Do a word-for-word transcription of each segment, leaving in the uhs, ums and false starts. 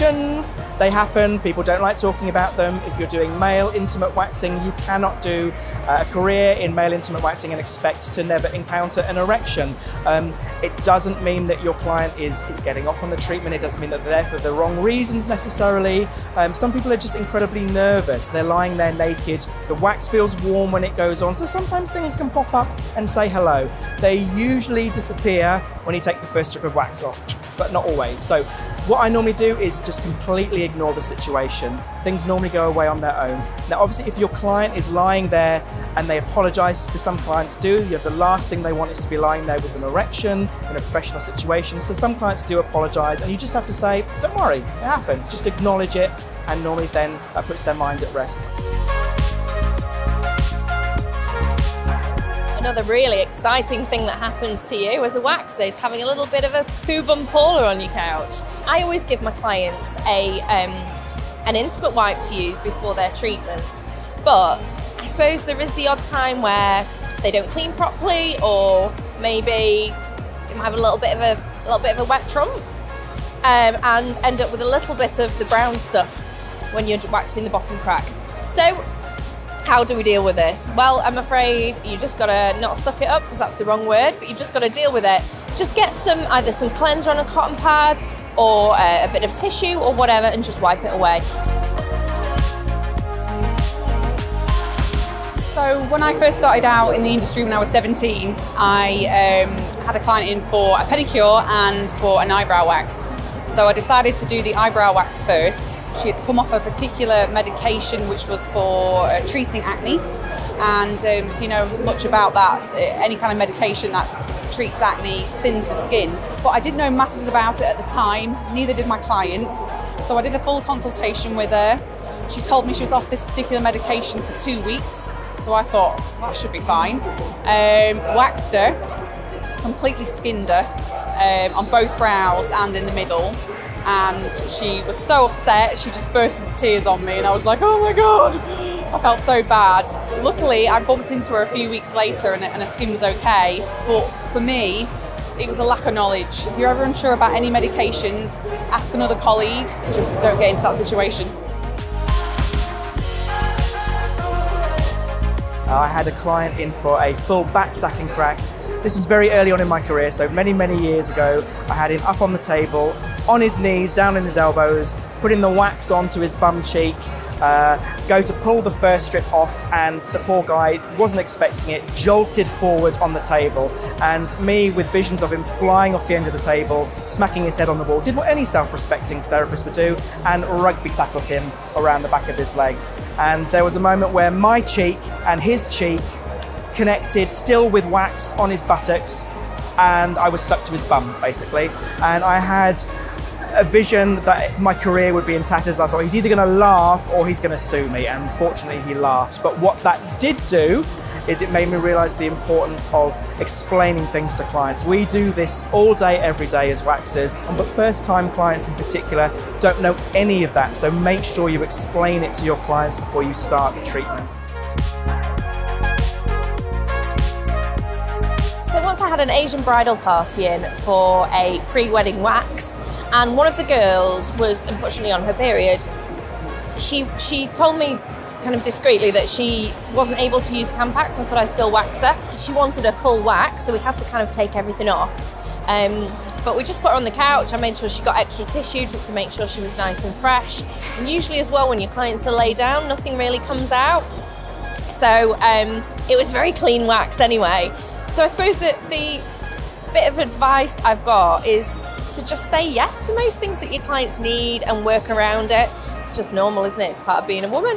options. They happen, people don't like talking about them. If you're doing male intimate waxing, you cannot do a career in male intimate waxing and expect to never encounter an erection. Um, it doesn't mean that your client is, is getting off on the treatment. It doesn't mean that they're there for the wrong reasons necessarily. Um, some people are just incredibly nervous. They're lying there naked. The wax feels warm when it goes on, so sometimes things can pop up and say hello. They usually disappear when you take the first strip of wax off, but not always. So what I normally do is just completely ignore the situation. Things normally go away on their own. Now obviously if your client is lying there and they apologise, because some clients do, you know, the last thing they want is to be lying there with an erection in a professional situation. So some clients do apologise and you just have to say, don't worry, it happens. Just acknowledge it, and normally then that puts their mind at rest. Another really exciting thing that happens to you as a waxer is having a little bit of a poo bum puller on your couch. I always give my clients a, um, an intimate wipe to use before their treatment, but I suppose there is the odd time where they don't clean properly, or maybe they might have a little bit of a, a little bit of a wet trunk um, and end up with a little bit of the brown stuff when you're waxing the bottom crack. So, how do we deal with this? Well, I'm afraid you just gotta not suck it up, because that's the wrong word, but you've just gotta deal with it. Just get some, either some cleanser on a cotton pad or uh, a bit of tissue or whatever, and just wipe it away. So when I first started out in the industry when I was seventeen, I um, had a client in for a pedicure and for an eyebrow wax. So I decided to do the eyebrow wax first. She had come off a particular medication which was for uh, treating acne. And um, if you know much about that, any kind of medication that treats acne thins the skin. But I didn't know masses about it at the time, neither did my clients. So I did a full consultation with her. She told me she was off this particular medication for two weeks. So I thought, that should be fine. Um, waxed her, completely skinned her. Um, on both brows and in the middle, and she was so upset she just burst into tears on me, and I was like, oh my god, I felt so bad. Luckily I bumped into her a few weeks later and, and her skin was okay, but for me it was a lack of knowledge. If you're ever unsure about any medications, ask another colleague, just don't get into that situation. I had a client in for a full back sack and crack. This was very early on in my career, so many, many years ago. I had him up on the table, on his knees, down in his elbows, putting the wax onto his bum cheek, uh, go to pull the first strip off, and the poor guy wasn't expecting it, jolted forward on the table. And me, with visions of him flying off the end of the table, smacking his head on the wall, did what any self-respecting therapist would do, and rugby tackled him around the back of his legs. And there was a moment where my cheek and his cheek connected, still with wax on his buttocks, and I was stuck to his bum basically, and I had a vision that my career would be in tatters. I thought, he's either going to laugh or he's going to sue me, and fortunately he laughed. But what that did do is it made me realise the importance of explaining things to clients. We do this all day, every day as waxers, but first-time clients in particular don't know any of that, so make sure you explain it to your clients before you start the treatment. Once I had an Asian bridal party in for a pre-wedding wax, and one of the girls was unfortunately on her period. She she told me kind of discreetly that she wasn't able to use Tampax and could I still wax her. She wanted a full wax, so we had to kind of take everything off. Um, but we just put her on the couch. I made sure she got extra tissue just to make sure she was nice and fresh. And usually as well when your clients are laid down, nothing really comes out. So um, it was very clean wax anyway. So I suppose that the bit of advice I've got is to just say yes to most things that your clients need and work around it. It's just normal, isn't it? It's part of being a woman.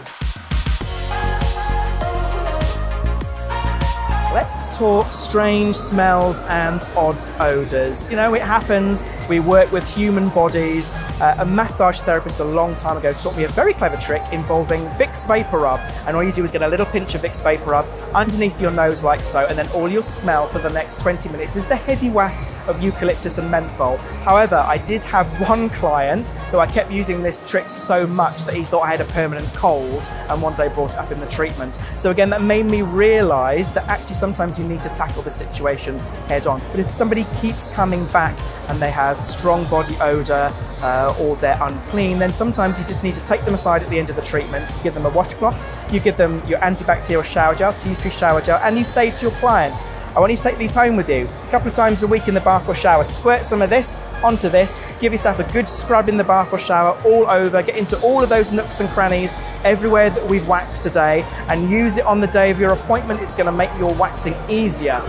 Let's talk strange smells and odd odours. You know, it happens. We work with human bodies. Uh, a massage therapist a long time ago taught me a very clever trick involving Vicks Vapor Rub. And all you do is get a little pinch of Vicks Vapor Rub underneath your nose like so, and then all you'll smell for the next twenty minutes is the heady waft of eucalyptus and menthol. However, I did have one client who I kept using this trick so much that he thought I had a permanent cold, and one day brought it up in the treatment. So again, that made me realise that actually sometimes you need to tackle the situation head on. But if somebody keeps coming back and they have strong body odor uh, or they're unclean, then sometimes you just need to take them aside at the end of the treatment, give them a washcloth, you give them your antibacterial shower gel, tea tree shower gel, and you say to your clients, I want you to take these home with you a couple of times a week in the bath or shower. Squirt some of this onto this, give yourself a good scrub in the bath or shower all over, get into all of those nooks and crannies everywhere that we've waxed today, and use it on the day of your appointment. It's going to make your waxing easier.